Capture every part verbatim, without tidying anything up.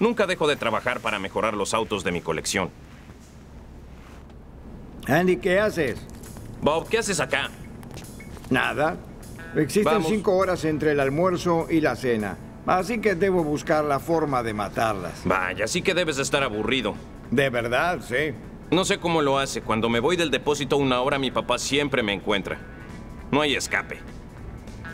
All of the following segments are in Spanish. Nunca dejo de trabajar para mejorar los autos de mi colección. Andy, ¿qué haces? Bob, ¿qué haces acá? Nada. Existen Vamos. cinco horas entre el almuerzo y la cena. Así que debo buscar la forma de matarlas. Vaya, sí que debes estar aburrido. De verdad, sí. No sé cómo lo hace. Cuando me voy del depósito una hora, mi papá siempre me encuentra. No hay escape.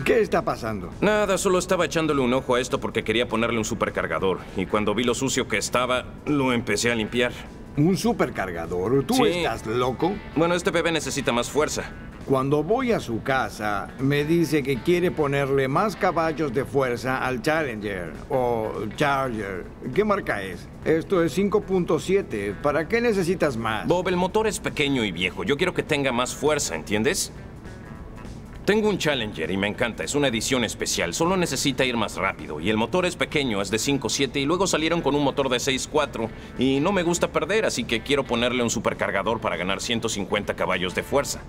¿Qué está pasando? Nada, solo estaba echándole un ojo a esto porque quería ponerle un supercargador. Y cuando vi lo sucio que estaba, lo empecé a limpiar. ¿Un supercargador? ¿Tú sí. estás loco? Bueno, este bebé necesita más fuerza. Cuando voy a su casa, me dice que quiere ponerle más caballos de fuerza al Challenger o Charger. ¿Qué marca es? Esto es cinco punto siete. ¿Para qué necesitas más? Bob, el motor es pequeño y viejo. Yo quiero que tenga más fuerza, ¿entiendes? Tengo un Challenger y me encanta. Es una edición especial. Solo necesita ir más rápido. Y el motor es pequeño, es de cinco punto siete. Y luego salieron con un motor de seis punto cuatro. Y no me gusta perder, así que quiero ponerle un supercargador para ganar ciento cincuenta caballos de fuerza.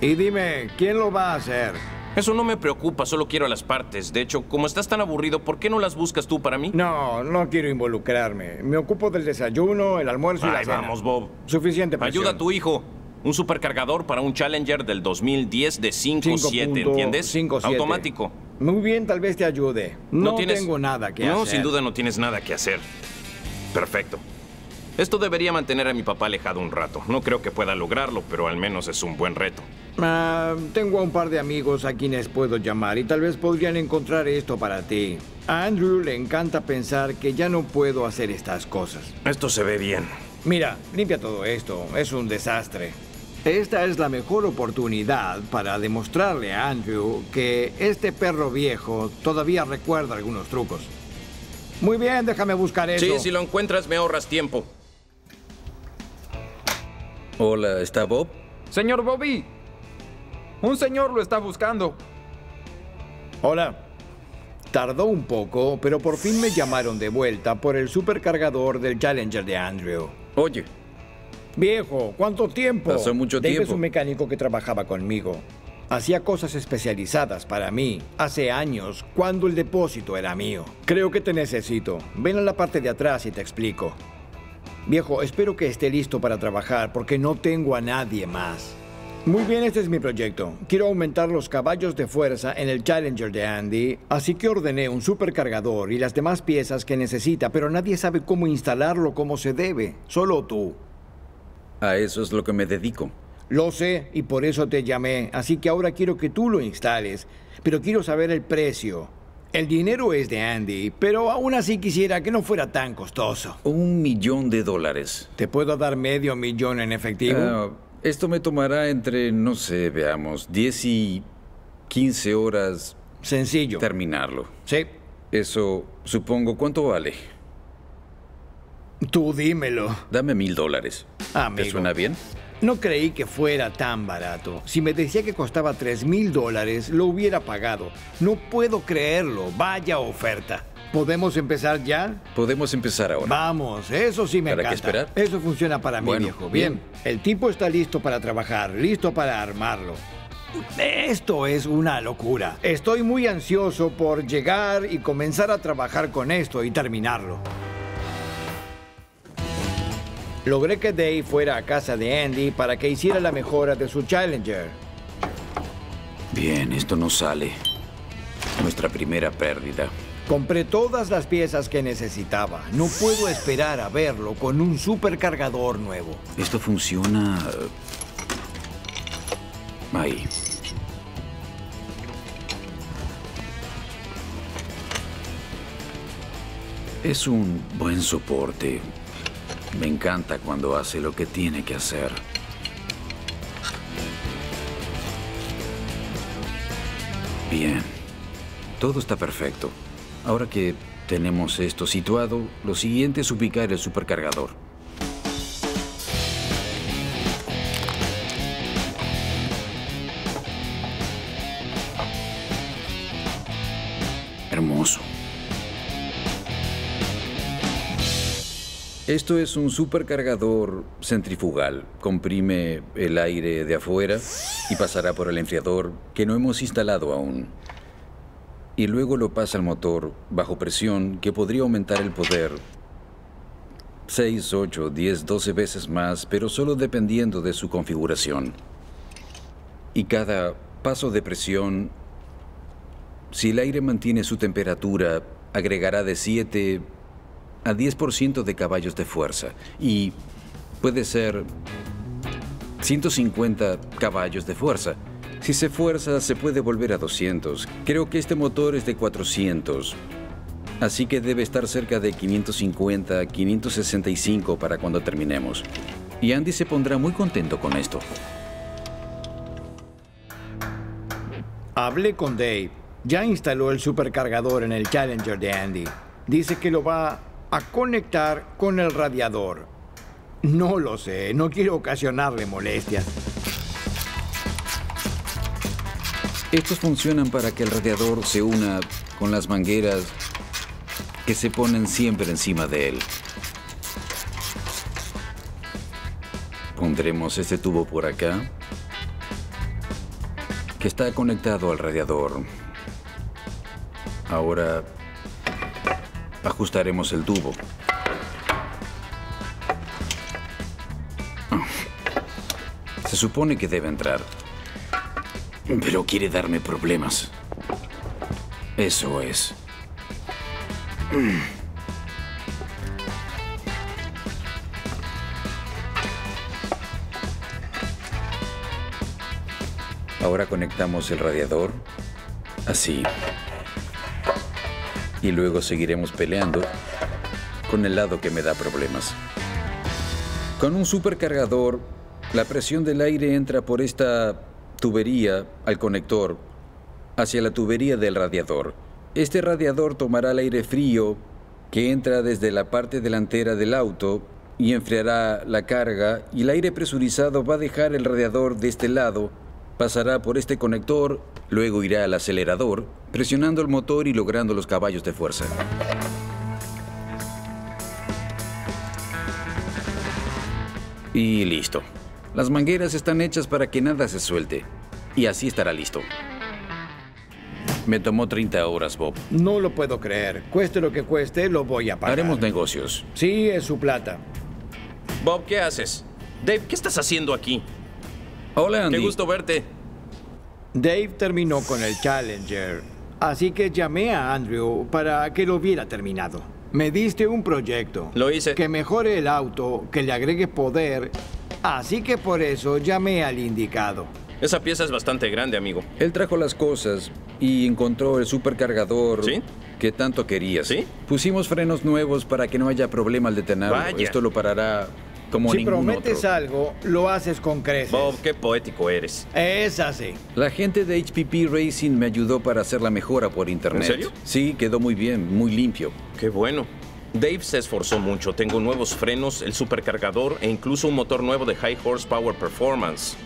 Y dime, ¿quién lo va a hacer? Eso no me preocupa, solo quiero las partes. De hecho, como estás tan aburrido, ¿por qué no las buscas tú para mí? No, no quiero involucrarme. Me ocupo del desayuno, el almuerzo y la cena. Ahí vamos, Bob. Suficiente presión. Ayuda a tu hijo. Un supercargador para un Challenger del dos mil diez de cinco punto siete, ¿entiendes? cinco punto siete. Automático. Muy bien, tal vez te ayude. No, no tienes... tengo nada que no, hacer. No, sin duda no tienes nada que hacer. Perfecto. Esto debería mantener a mi papá alejado un rato. No creo que pueda lograrlo, pero al menos es un buen reto. Ah, tengo a un par de amigos a quienes puedo llamar y tal vez podrían encontrar esto para ti. A Andrew le encanta pensar que ya no puedo hacer estas cosas. Esto se ve bien. Mira, limpia todo esto. Es un desastre. Esta es la mejor oportunidad para demostrarle a Andrew que este perro viejo todavía recuerda algunos trucos. Muy bien, déjame buscar eso. Sí, si lo encuentras me ahorras tiempo. Hola, ¿está Bob? Señor Bobby, un señor lo está buscando. Hola. Tardó un poco, pero por fin me llamaron de vuelta por el supercargador del Challenger de Andrew. Oye. Viejo, ¿cuánto tiempo? Pasó mucho tiempo. Dave es un mecánico que trabajaba conmigo. Hacía cosas especializadas para mí hace años, cuando el depósito era mío. Creo que te necesito. Ven a la parte de atrás y te explico. Viejo, espero que esté listo para trabajar porque no tengo a nadie más. Muy bien, este es mi proyecto. Quiero aumentar los caballos de fuerza en el Challenger de Andy, así que ordené un supercargador y las demás piezas que necesita, pero nadie sabe cómo instalarlo como se debe, solo tú. A eso es lo que me dedico. Lo sé y por eso te llamé, así que ahora quiero que tú lo instales, pero quiero saber el precio. El dinero es de Andy, pero aún así quisiera que no fuera tan costoso. Un millón de dólares. ¿Te puedo dar medio millón en efectivo? Uh, esto me tomará entre, no sé, veamos, diez y quince horas. Sencillo. Terminarlo. Sí. Eso, supongo, ¿cuánto vale? Tú dímelo. Dame mil dólares. Amigo. ¿Te suena bien? No creí que fuera tan barato. Si me decía que costaba tres mil dólares, lo hubiera pagado. No puedo creerlo. Vaya oferta. ¿Podemos empezar ya? Podemos empezar ahora. Vamos, eso sí me encanta. ¿Para qué esperar? Eso funciona para mí, bueno, viejo. Bien. bien. El tipo está listo para trabajar, listo para armarlo. Esto es una locura. Estoy muy ansioso por llegar y comenzar a trabajar con esto y terminarlo. Logré que Dave fuera a casa de Andy para que hiciera la mejora de su Challenger. Bien, esto no sale. Nuestra primera pérdida. Compré todas las piezas que necesitaba. No puedo esperar a verlo con un supercargador nuevo. Esto funciona... ahí. Es un buen soporte. Me encanta cuando hace lo que tiene que hacer. Bien. Todo está perfecto. Ahora que tenemos esto situado, lo siguiente es ubicar el supercargador. Hermoso. Esto es un supercargador centrifugal. Comprime el aire de afuera y pasará por el enfriador que no hemos instalado aún. y luego lo pasa al motor bajo presión, que podría aumentar el poder seis, ocho, diez, doce veces más, pero solo dependiendo de su configuración. Y cada paso de presión, si el aire mantiene su temperatura, agregará de siete a diez por ciento de caballos de fuerza y puede ser ciento cincuenta caballos de fuerza. Si se fuerza, se puede volver a doscientos. Creo que este motor es de cuatrocientos, así que debe estar cerca de quinientos cincuenta, quinientos sesenta y cinco para cuando terminemos. Y Andy se pondrá muy contento con esto. Hablé con Dave. Ya instaló el supercargador en el Challenger de Andy. Dice que lo va a conectar con el radiador. No lo sé, no quiero ocasionarle molestias. Estos funcionan para que el radiador se una con las mangueras que se ponen siempre encima de él. Pondremos este tubo por acá, que está conectado al radiador. Ahora ajustaremos el tubo. Se supone que debe entrar, pero quiere darme problemas. Eso es. Ahora conectamos el radiador, así. Y luego seguiremos peleando con el lado que me da problemas. Con un supercargador, la presión del aire entra por esta tubería al conector hacia la tubería del radiador. Este radiador tomará el aire frío que entra desde la parte delantera del auto y enfriará la carga, y el aire presurizado va a dejar el radiador de este lado, pasará por este conector, luego irá al acelerador, presionando el motor y logrando los caballos de fuerza. Y listo. Las mangueras están hechas para que nada se suelte, y así estará listo. Me tomó treinta horas, Bob. No lo puedo creer. Cueste lo que cueste, lo voy a pagar. Haremos negocios. Sí, es su plata. Bob, ¿qué haces? Dave, ¿qué estás haciendo aquí? Hola, Andy. Qué gusto verte. Dave terminó con el Challenger, así que llamé a Andrew para que lo hubiera terminado. Me diste un proyecto. Lo hice. Que mejore el auto, que le agregue poder, así que por eso llamé al indicado. Esa pieza es bastante grande, amigo. Él trajo las cosas y encontró el supercargador. ¿Sí? Que tanto querías. ¿Sí? Pusimos frenos nuevos para que no haya problema al detenerlo. Vaya. Esto lo parará como si ningún otro. Si prometes algo, lo haces con creces. Bob, qué poético eres. Es así. La gente de H P P Racing me ayudó para hacer la mejora por internet. ¿En serio? Sí, quedó muy bien, muy limpio. Qué bueno. Dave se esforzó mucho. Tengo nuevos frenos, el supercargador e incluso un motor nuevo de High Horsepower Performance.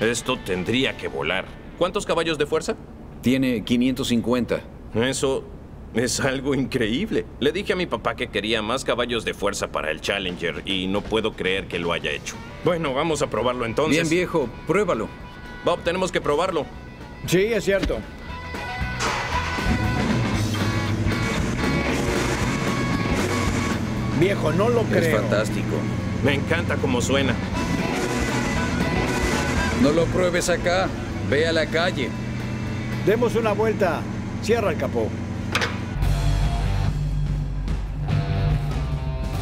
Esto tendría que volar. ¿Cuántos caballos de fuerza? Tiene quinientos cincuenta. Eso es algo increíble. Le dije a mi papá que quería más caballos de fuerza para el Challenger y no puedo creer que lo haya hecho. Bueno, vamos a probarlo entonces. Bien, viejo, pruébalo. Bob, tenemos que probarlo. Sí, es cierto. Viejo, no lo creo. Es fantástico. Me encanta cómo suena. No lo pruebes acá. Ve a la calle. Demos una vuelta. Cierra el capó.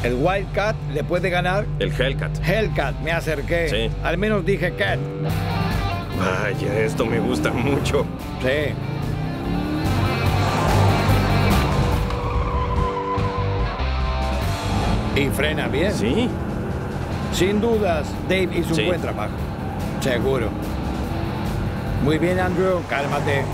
¿El Wildcat le puede ganar? El Hellcat. Hellcat, me acerqué. Sí. Al menos dije Cat. Vaya, esto me gusta mucho. Sí. Y frena bien. Sí. Sin dudas, Dave hizo sí. un buen trabajo. Seguro. Muy bien, Andrew, cálmate.